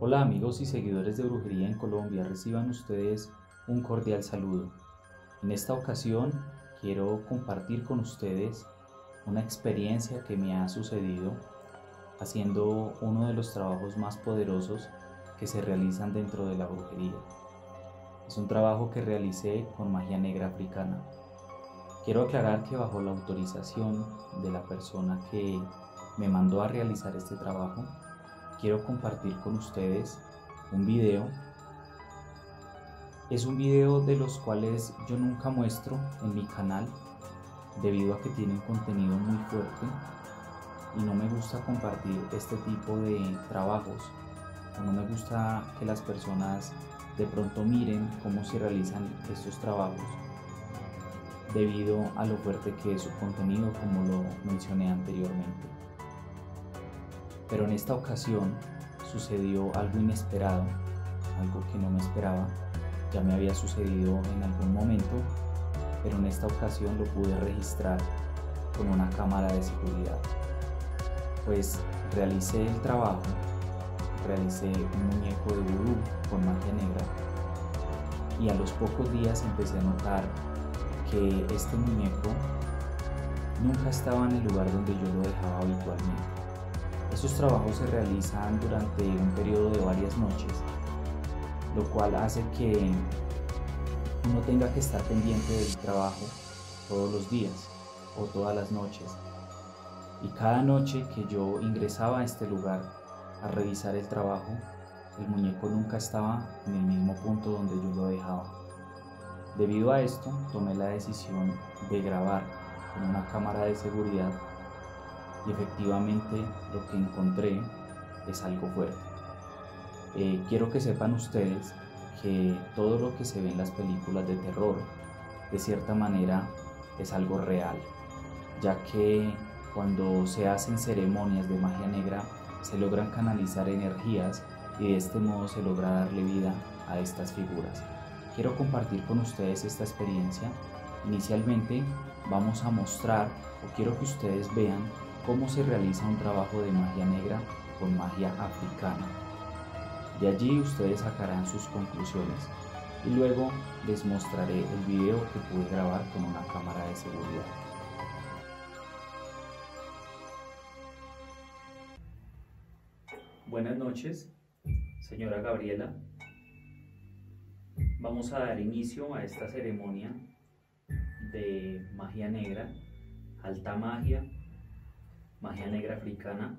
Hola amigos y seguidores de Brujería en Colombia, reciban ustedes un cordial saludo. En esta ocasión quiero compartir con ustedes una experiencia que me ha sucedido haciendo uno de los trabajos más poderosos que se realizan dentro de la brujería. Es un trabajo que realicé con magia negra africana. Quiero aclarar que bajo la autorización de la persona que me mandó a realizar este trabajo, quiero compartir con ustedes un video. Es un video de los cuales yo nunca muestro en mi canal debido a que tiene un contenido muy fuerte y no me gusta compartir este tipo de trabajos, o no me gusta que las personas de pronto miren cómo se realizan estos trabajos debido a lo fuerte que es su contenido, como lo mencioné anteriormente. Pero en esta ocasión sucedió algo inesperado, algo que no me esperaba. Ya me había sucedido en algún momento, pero en esta ocasión lo pude registrar con una cámara de seguridad. Pues realicé el trabajo, realicé un muñeco de vudú con magia negra, y a los pocos días empecé a notar que este muñeco nunca estaba en el lugar donde yo lo dejaba habitualmente. Estos trabajos se realizan durante un periodo de varias noches, lo cual hace que uno tenga que estar pendiente del trabajo todos los días o todas las noches. Y cada noche que yo ingresaba a este lugar a revisar el trabajo, el muñeco nunca estaba en el mismo punto donde yo lo dejaba. Debido a esto, tomé la decisión de grabar con una cámara de seguridad. Y efectivamente lo que encontré es algo fuerte. Quiero que sepan ustedes que todo lo que se ve en las películas de terror de cierta manera es algo real, ya que cuando se hacen ceremonias de magia negra se logran canalizar energías y de este modo se logra darle vida a estas figuras. Quiero compartir con ustedes esta experiencia. Inicialmente vamos a mostrar, o quiero que ustedes vean, cómo se realiza un trabajo de magia negra con magia africana. De allí ustedes sacarán sus conclusiones y luego les mostraré el video que pude grabar con una cámara de seguridad. Buenas noches, señora Gabriela. Vamos a dar inicio a esta ceremonia de magia negra, alta magia, magia negra africana,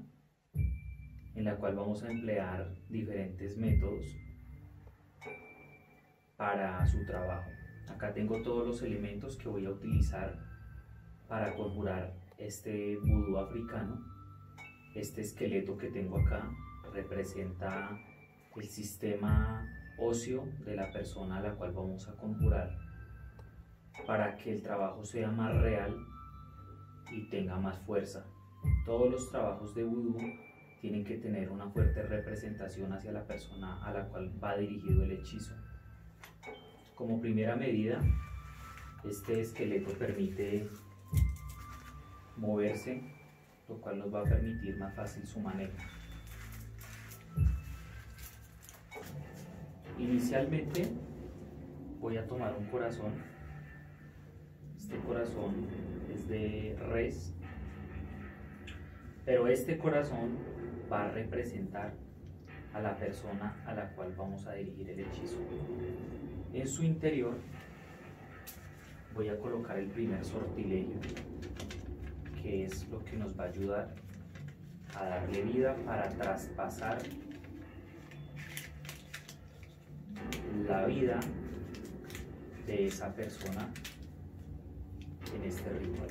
en la cual vamos a emplear diferentes métodos para su trabajo. Acá tengo todos los elementos que voy a utilizar para conjurar este vudú africano. Este esqueleto que tengo acá representa el sistema óseo de la persona a la cual vamos a conjurar para que el trabajo sea más real y tenga más fuerza. Todos los trabajos de vudú tienen que tener una fuerte representación hacia la persona a la cual va dirigido el hechizo. Como primera medida, este esqueleto permite moverse, lo cual nos va a permitir más fácil su manejo. Inicialmente voy a tomar un corazón. Este corazón es de res, pero este corazón va a representar a la persona a la cual vamos a dirigir el hechizo. En su interior voy a colocar el primer sortilegio, que es lo que nos va a ayudar a darle vida para traspasar la vida de esa persona en este ritual.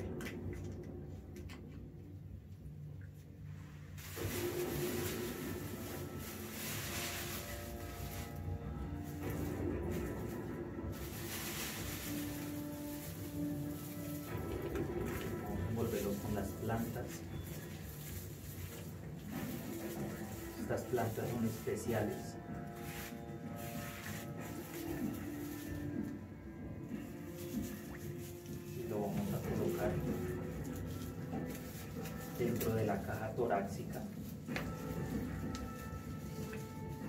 Plantas. Estas plantas son especiales. Y lo vamos a colocar dentro de la caja torácica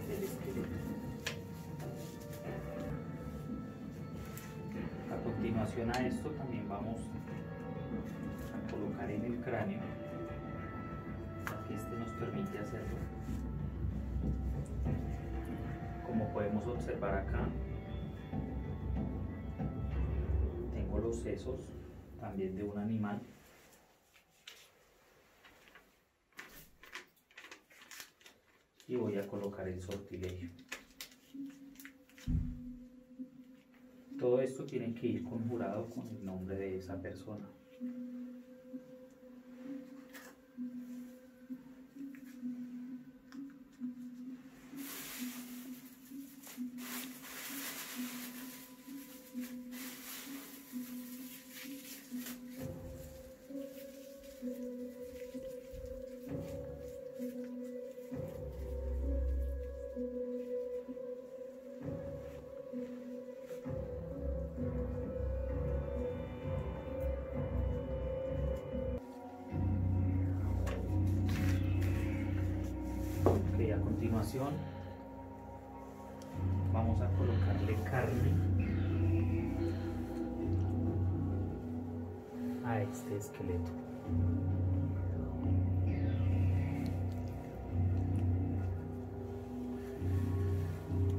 del A continuación a esto también vamos a colocar en el cráneo, que este nos permite hacerlo. Como podemos observar acá, tengo los sesos también de un animal. Y voy a colocar el sortilegio. Todo esto tiene que ir conjurado con el nombre de esa persona. Vamos a colocarle carne a este esqueleto.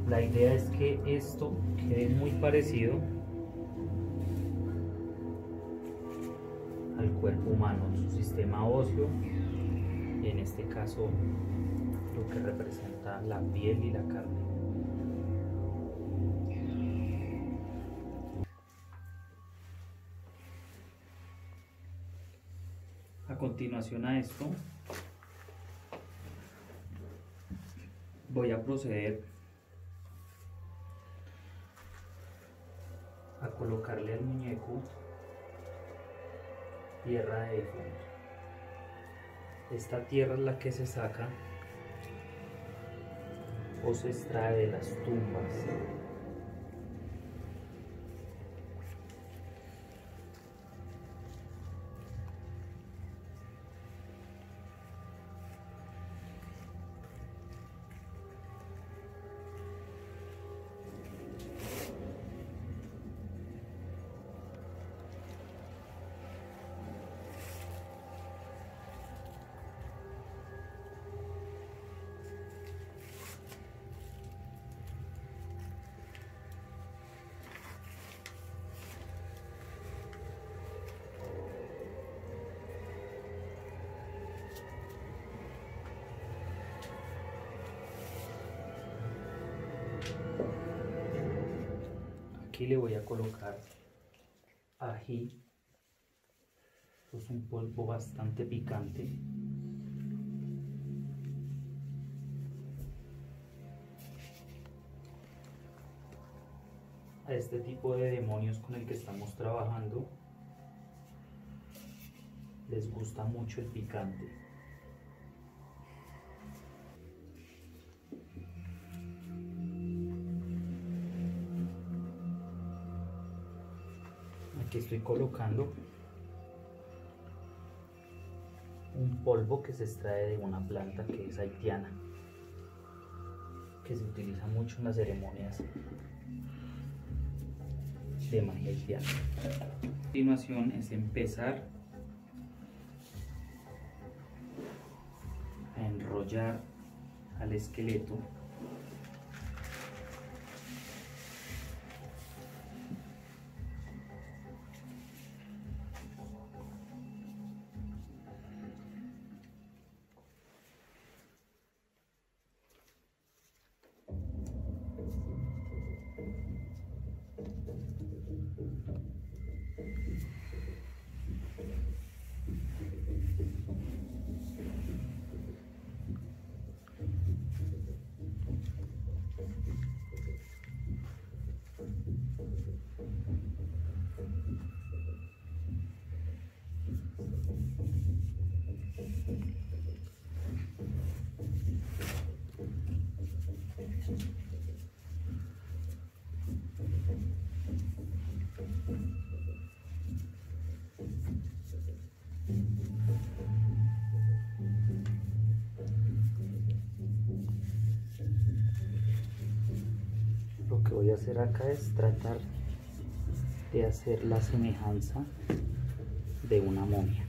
La idea es que esto quede muy parecido al cuerpo humano, su sistema óseo, y en este caso lo que representa la piel y la carne. A continuación a esto voy a proceder a colocarle al muñeco tierra de difunto. Esta tierra es la que se saca o se extrae de las tumbas. Aquí le voy a colocar ají, esto es un polvo bastante picante. A este tipo de demonios con el que estamos trabajando les gusta mucho el picante. Aquí estoy colocando un polvo que se extrae de una planta que es haitiana, que se utiliza mucho en las ceremonias de magia haitiana. A continuación es empezar a enrollar al esqueleto que voy a hacer acá es tratar de hacer la semejanza de una momia.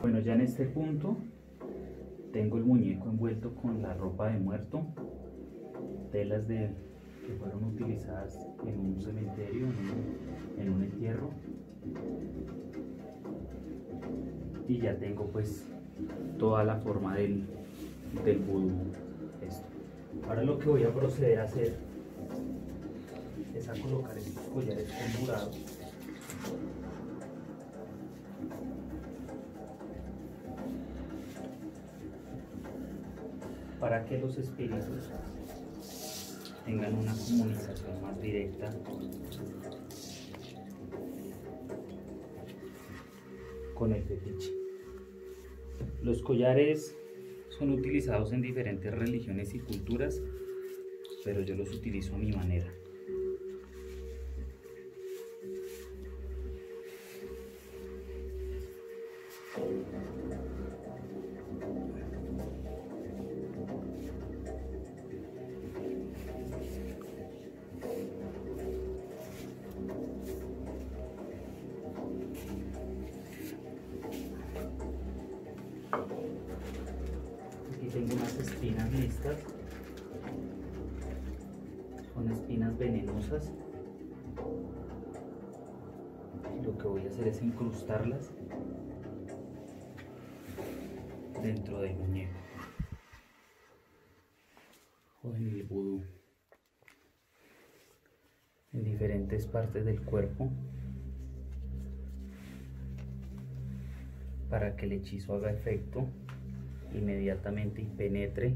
Bueno, ya en este punto tengo el muñeco envuelto con la ropa de muerto, telas que fueron utilizadas en un cementerio, en un entierro, y ya tengo pues toda la forma del vudú. Esto. Ahora lo que voy a proceder a hacer es a colocar estos collares morados. Para que los espíritus tengan una comunicación más directa con el fetiche. Los collares son utilizados en diferentes religiones y culturas, pero yo los utilizo a mi manera. Tengo unas espinas listas, son espinas venenosas. Lo que voy a hacer es incrustarlas dentro del muñeco o en el vudú, en diferentes partes del cuerpo, para que el hechizo haga efecto inmediatamente y penetre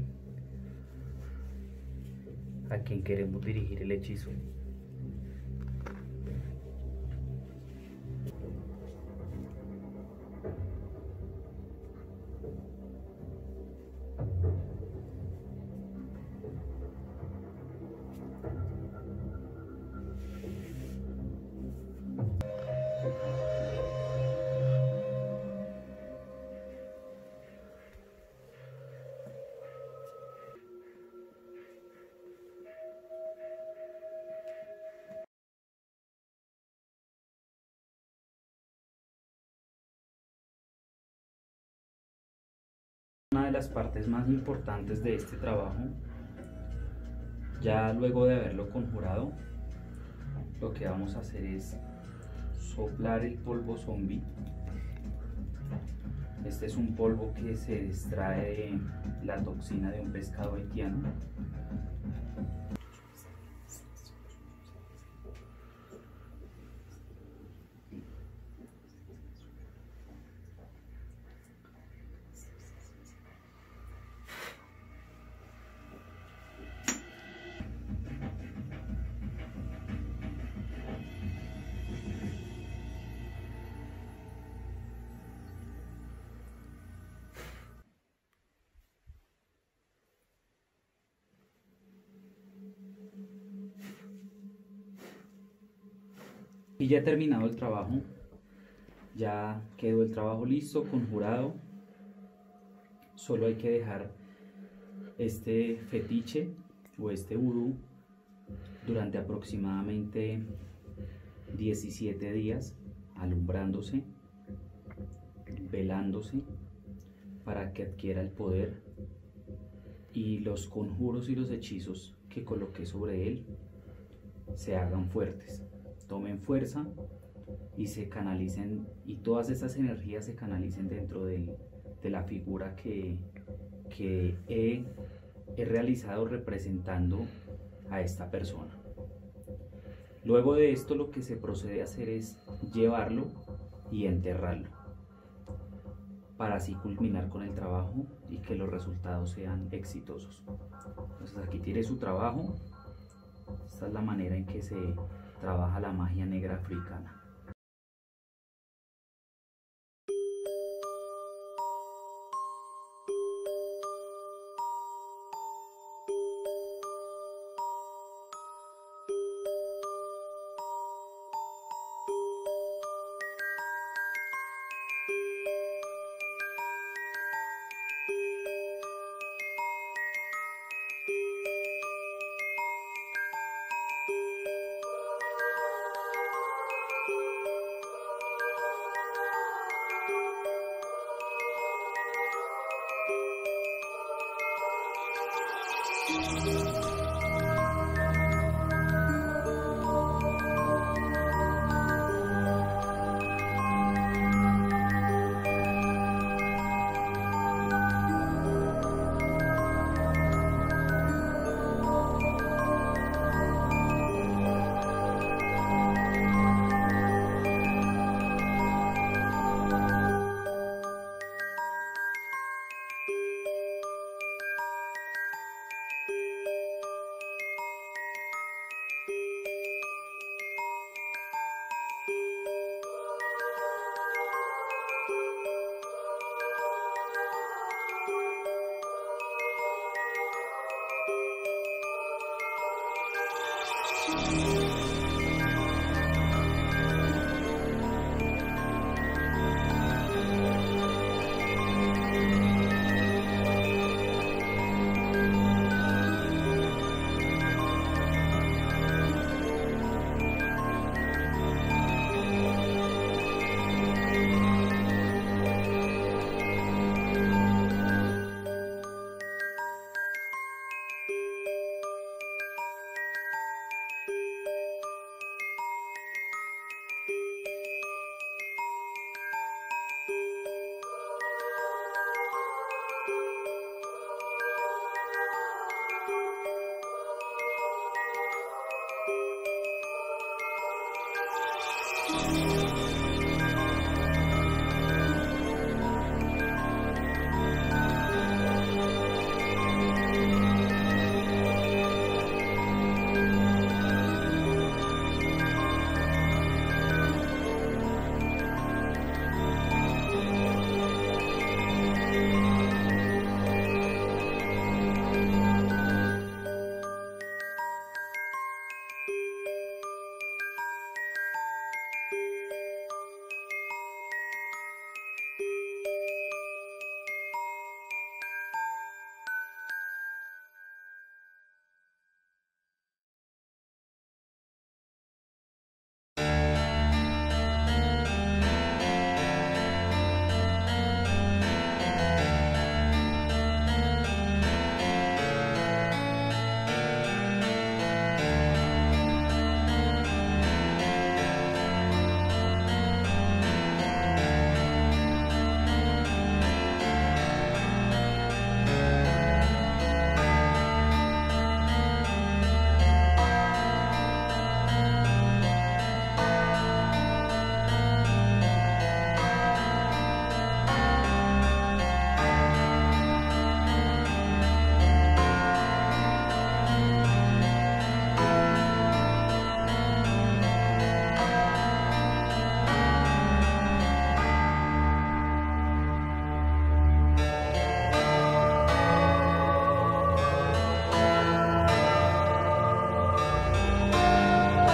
a quien queremos dirigir el hechizo. Una de las partes más importantes de este trabajo, ya luego de haberlo conjurado, lo que vamos a hacer es soplar el polvo zombie. Este es un polvo que se extrae de la toxina de un pescado haitiano. Y ya he terminado el trabajo, ya quedó el trabajo listo, conjurado. Solo hay que dejar este fetiche o este vudú durante aproximadamente 17 días, alumbrándose, velándose, para que adquiera el poder y los conjuros y los hechizos que coloqué sobre él se hagan fuertes, tomen fuerza y se canalicen, y todas esas energías se canalicen dentro de la figura que he realizado representando a esta persona. Luego de esto, lo que se procede a hacer es llevarlo y enterrarlo, para así culminar con el trabajo y que los resultados sean exitosos. Entonces, aquí tiene su trabajo. Esta es la manera en que se trabaja la magia negra africana.